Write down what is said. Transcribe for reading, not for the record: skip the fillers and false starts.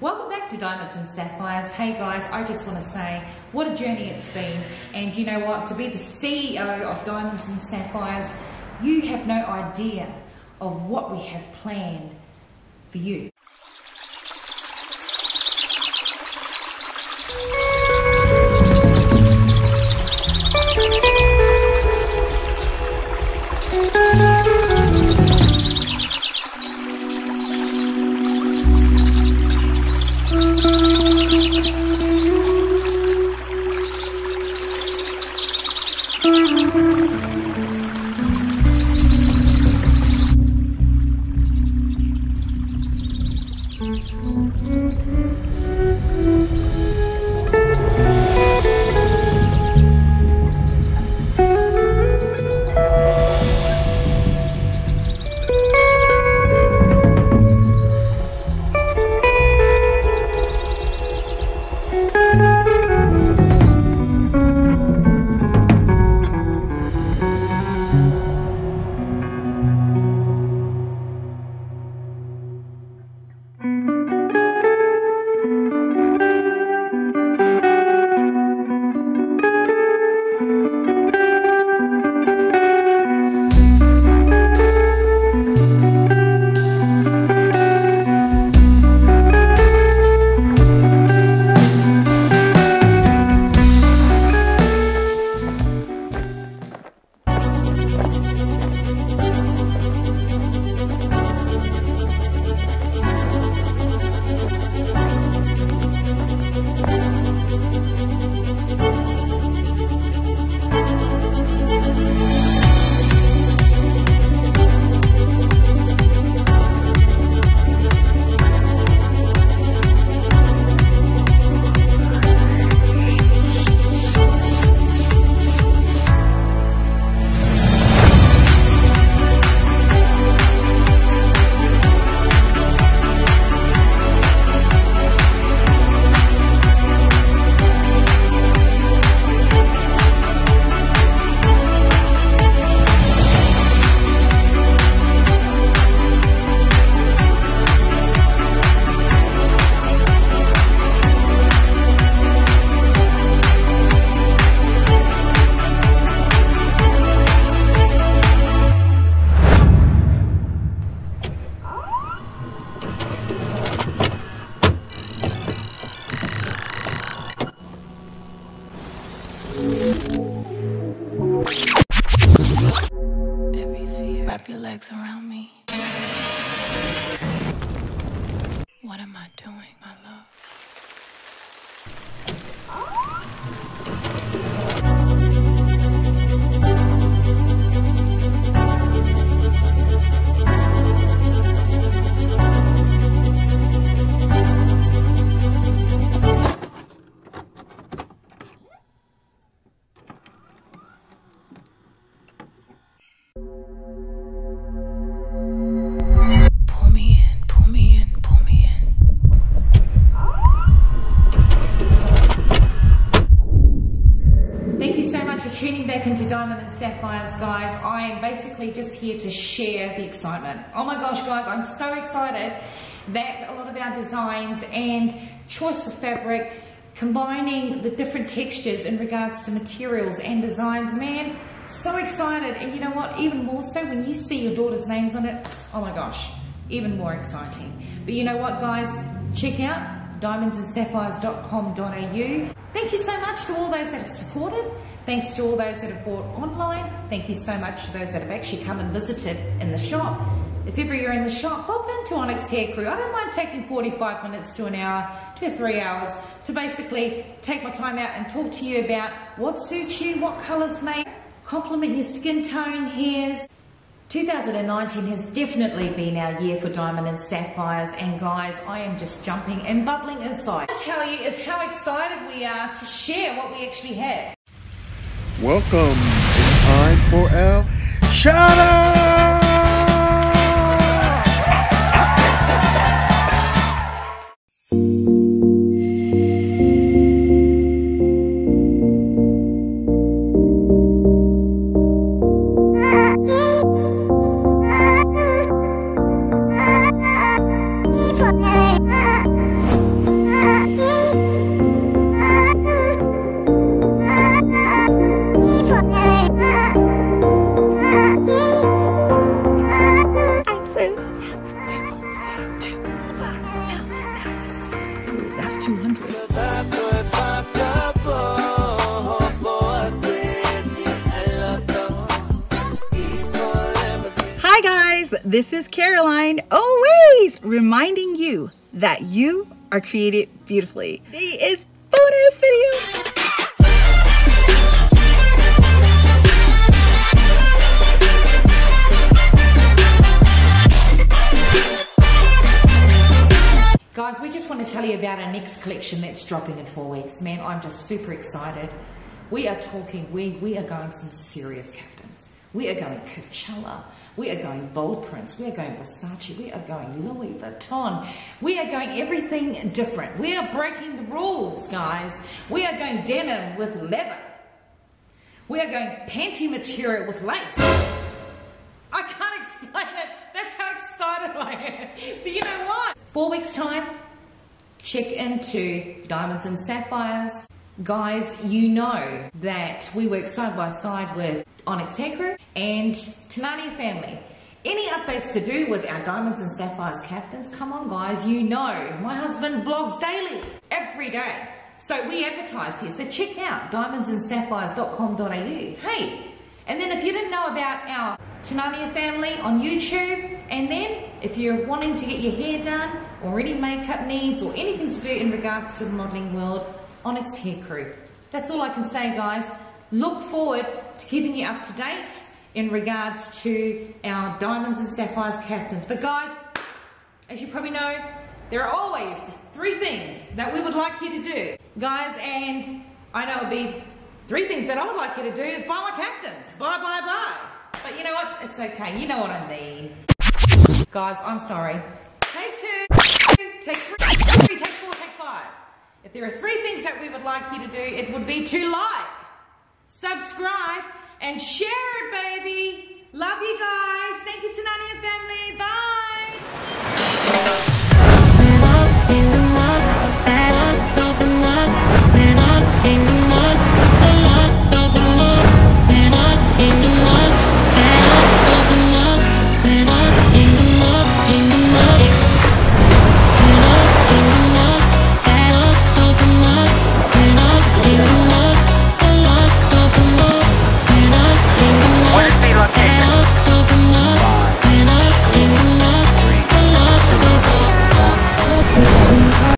Welcome back to Dymonds and Saphyres. Hey guys, I just want to say what a journey it's been, and you know what, to be the CEO of Dymonds and Saphyres, you have no idea of what we have planned for you. Wrap your legs around me. What am I doing, my love? Into Dymonds and Saphyres, guys. I am basically just here to share the excitement. Oh my gosh, guys, I'm so excited that a lot of our designs and choice of fabric, combining the different textures in regards to materials and designs, man, so excited. And you know what, even more so when you see your daughter's names on it, oh my gosh, even more exciting. But you know what, guys, check out dymondsandsapphyres.com.au. Thank you so much to all those that have supported. Thanks to all those that have bought online. Thank you so much to those that have actually come and visited in the shop. If ever you're in the shop, pop into Onyx Hair Crew. I don't mind taking 45 minutes to an hour to 3 hours to basically take my time out and talk to you about what suits you, what colours make, compliment your skin tone, hairs. 2019 has definitely been our year for Dymonds and Saphyres, and guys, I am just jumping and bubbling inside. What I tell you is how excited we are to share what we actually have. Welcome, it's time for our shout out! This is Caroline, always reminding you that you are created beautifully. Today is bonus video. Guys, we just want to tell you about our next collection that's dropping in 4 weeks. Man, I'm just super excited. We are talking, we are going some serious captains. We are going Coachella. We are going bold prints. We are going Versace. We are going Louis Vuitton. We are going everything different. We are breaking the rules, guys. We are going denim with leather. We are going panty material with lace. I can't explain it. That's how excited I am. So you know what? 4 weeks time, check into Dymonds and Saphyres. Guys, you know that we work side by side with Onyx Hair Crew and Tinania Family. Any updates to do with our Dymonds and Saphyres captains? Come on, guys, you know. My husband vlogs daily, every day. So we advertise here. So check out dymondsandsaphyres.com.au. Hey, and then if you didn't know about our Tinania Family on YouTube, and then if you're wanting to get your hair done or any makeup needs or anything to do in regards to the modelling world, Onyx Hair Crew. That's all I can say, guys. Look forward to keeping you up to date in regards to our Dymonds and Saphyres captains. But guys, as you probably know, there are always three things that we would like you to do. Guys, and I know it'd be three things that I would like you to do is buy my captains. Buy, buy, buy. But you know what? It's okay. You know what I mean. Guys, I'm sorry. Take two, take three, take four, take five. If there are three things that we would like you to do, it would be to like, subscribe, and share it, baby. Love you guys. Thank you, Tinania Family. Bye.